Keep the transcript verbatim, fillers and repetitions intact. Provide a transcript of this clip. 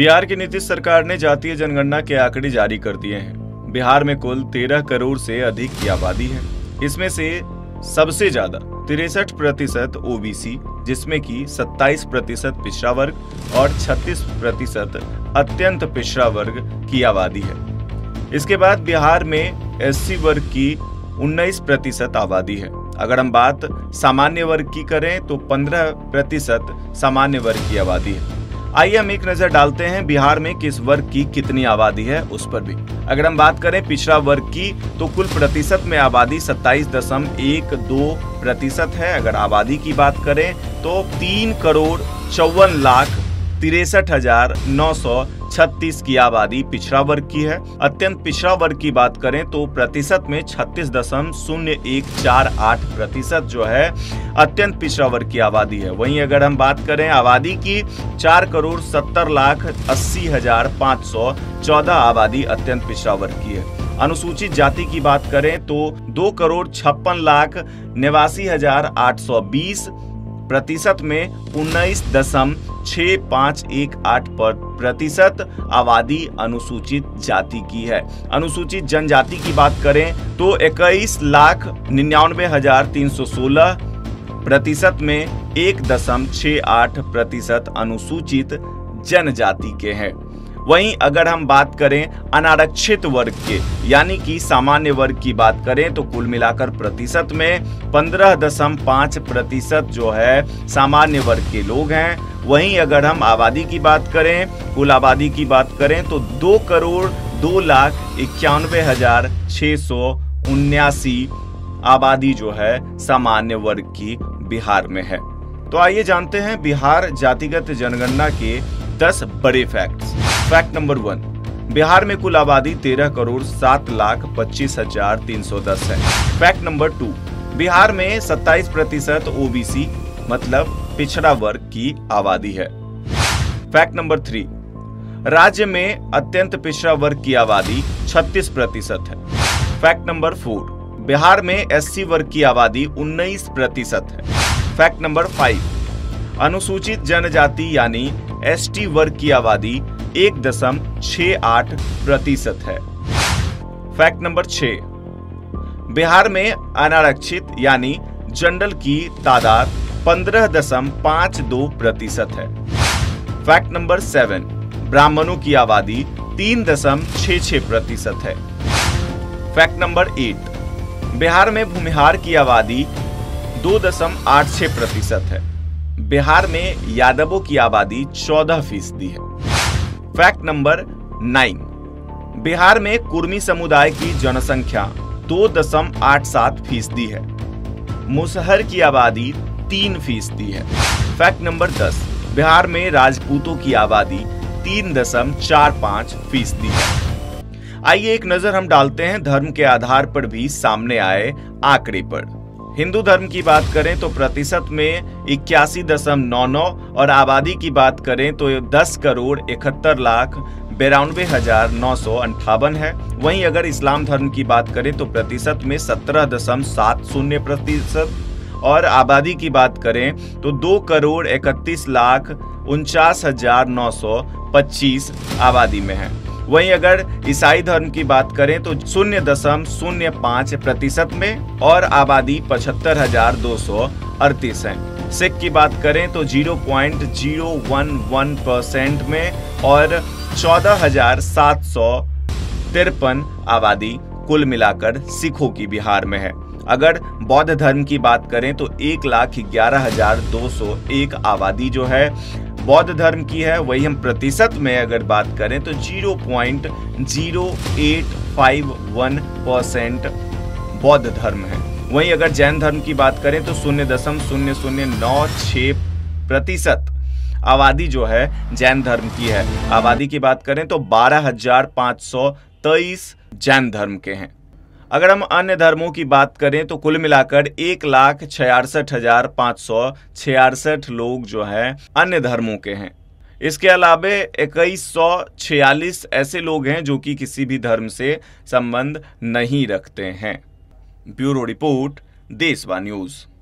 बिहार की नीतीश सरकार ने जातीय जनगणना के आंकड़े जारी कर दिए हैं। बिहार में कुल तेरह करोड़ से अधिक की आबादी है। इसमें से सबसे ज्यादा तिरसठ प्रतिशत ओबीसी, जिसमें कि सत्ताईस प्रतिशत पिछड़ा वर्ग और छत्तीस प्रतिशत अत्यंत पिछड़ा वर्ग की आबादी है। इसके बाद बिहार में एससी वर्ग की उन्नीस प्रतिशत आबादी है। अगर हम बात सामान्य वर्ग की करें तो पंद्रह प्रतिशत सामान्य वर्ग की आबादी है। आइए हम एक नजर डालते हैं बिहार में किस वर्ग की कितनी आबादी है उस पर भी। अगर हम बात करें पिछड़ा वर्ग की तो कुल प्रतिशत में आबादी सत्ताईस दशमलव एक दो प्रतिशत है। अगर आबादी की बात करें तो तीन करोड़ चौवन लाख तिरसठ हजार नौ सौ छत्तीस की आबादी पिछड़ा वर्ग की है। अत्यंत पिछड़ा वर्ग की बात करें तो प्रतिशत में छत्तीस दशमलव शून्य एक चार आठ प्रतिशत जो है अत्यंत पिछड़ा वर्ग की आबादी है। वहीं अगर हम बात करें आबादी की, चार करोड़ सत्तर लाख अस्सी हजार पाँच सौ चौदह आबादी अत्यंत पिछड़ा वर्ग की है। अनुसूचित जाति की बात करें तो दो करोड़ छप्पन लाख नवासी हजार आठ सौ बीस प्रतिशत में उन्नीस दशम छः पाँच एक आठ पर प्रतिशत आबादी अनुसूचित जाति की है। अनुसूचित जनजाति की बात करें तो इक्कीस लाख निन्यानवे हजार तीन सौ सोलह प्रतिशत में एक दशम छः आठ प्रतिशत अनुसूचित जनजाति के हैं। वहीं अगर हम बात करें अनारक्षित वर्ग के यानी कि सामान्य वर्ग की बात करें तो कुल मिलाकर प्रतिशत में पंद्रह दशम पाँच प्रतिशत जो है सामान्य वर्ग के लोग हैं। वहीं अगर हम आबादी की बात करें, कुल आबादी की बात करें तो दो करोड़ दो लाख इक्यानवे हजार छः सौ उन्यासी आबादी जो है सामान्य वर्ग की बिहार में है। तो आइए जानते हैं बिहार जातिगत जनगणना के दस बड़े facts. Fact number one, Bihar में कुल आबादी तेरह करोड़ सात लाख पच्चीस हजार तीन सौ दस है। फैक्ट नंबर टू, बिहार में सत्ताईस प्रतिशत ओबीसी मतलब पिछड़ा वर्ग की आबादी है। फैक्ट नंबर थ्री, राज्य में अत्यंत पिछड़ा वर्ग की आबादी छत्तीस प्रतिशत है। फैक्ट नंबर फोर, बिहार में एससी वर्ग की आबादी उन्नीस प्रतिशत है। फैक्ट नंबर फाइव, अनुसूचित जनजाति यानी एसटी वर्ग की आबादी एक दशम छः आठ प्रतिशत है। फैक्ट नंबर छः, बिहार में अनारक्षित यानी जनरल की तादाद पंद्रह दशम पाँच दो प्रतिशत है। फैक्ट नंबर सेवन, ब्राह्मणों की आबादी तीन दशम छः छः प्रतिशत है। फैक्ट नंबर एट, बिहार में भूमिहार की आबादी दो दशम आठ छः प्रतिशत है। बिहार में यादवों की आबादी चौदह फीसदी है। फैक्ट नंबर नाइन, बिहार में कुर्मी समुदाय की जनसंख्या दो दशम आठ सात फीसदी है। मुसहर की आबादी तीन फीसदी है। फैक्ट नंबर दस, बिहार में राजपूतों की आबादी तीन दशम चार पाँच फीसदी है। आइए एक नजर हम डालते हैं धर्म के आधार पर भी सामने आए आंकड़े पर। हिंदू धर्म की बात करें तो प्रतिशत में इक्यासी दशम नौ नौ और आबादी की बात करें तो दस करोड़ इकहत्तर लाख बिरानवे हजार नौ सौ अंठावन है। वहीं अगर इस्लाम धर्म की बात करें तो प्रतिशत में सत्रह दशम सात शून्य प्रतिशत और आबादी की बात करें तो दो करोड़ इकतीस लाख उनचास हजार नौ सौ पच्चीस आबादी में है। वहीं अगर ईसाई धर्म की बात करें तो शून्य दशम शून्य पाँच प्रतिशत में और आबादी पचहत्तर हजार दो सौ अड़तीस है। सिख की बात करें तो zero point zero one one percent में और चौदह हजार सात सौ तिरपन आबादी कुल मिलाकर सिखों की बिहार में है। अगर बौद्ध धर्म की बात करें तो एक लाख ग्यारह हजार दो सौ एक आबादी जो है बौद्ध धर्म की है। वही हम प्रतिशत में अगर बात करें तो जीरो पॉइंट जीरो आठ पाँच एक परसेंट बौद्ध धर्म है। वहीं अगर जैन धर्म की बात करें तो शून्य दशम शून्य शून्य नौ छः प्रतिशत आबादी जो है जैन धर्म की है। आबादी की बात करें तो बारह हजार पाँच सौ तेईस जैन धर्म के हैं। अगर हम अन्य धर्मों की बात करें तो कुल मिलाकर एक लाख छियासठ हजार पाँच सौ छियासठ लोग जो हैं अन्य धर्मों के हैं। इसके अलावे इक्कीस सौ छियालीस ऐसे लोग हैं जो कि किसी भी धर्म से संबंध नहीं रखते हैं। Bureau report, Deswa news.